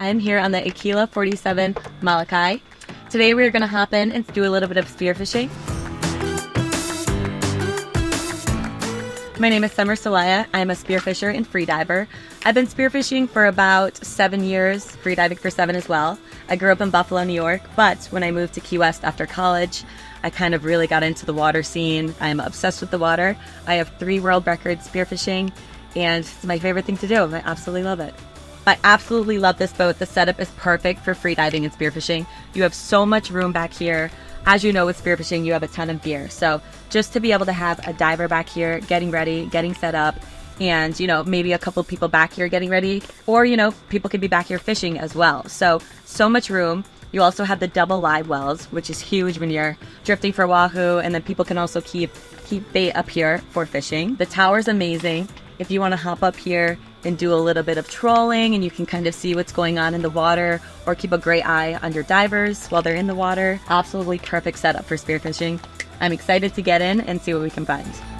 I'm here on the Aquila 47 Molokai. Today we're going to hop in and do a little bit of spearfishing. My name is Summer Sawaya. I'm a spearfisher and freediver. I've been spearfishing for about 7 years, freediving for 7 as well. I grew up in Buffalo, New York, but when I moved to Key West after college, I kind of really got into the water scene. I'm obsessed with the water. I have 3 world records spearfishing, and it's my favorite thing to do. I absolutely love it. I absolutely love this boat. The setup is perfect for freediving and spearfishing. You have so much room back here. As you know, with spearfishing, you have a ton of gear. So just to be able to have a diver back here, getting ready, getting set up, and maybe a couple people back here getting ready, or people could be back here fishing as well. So much room. You also have the double live wells, which is huge when you're drifting for wahoo, and then people can also keep bait up here for fishing. The tower's amazing. If you want to hop up here and do a little bit of trolling, and you can kind of see what's going on in the water or keep a great eye on your divers while they're in the water. Absolutely perfect setup for spearfishing. I'm excited to get in and see what we can find.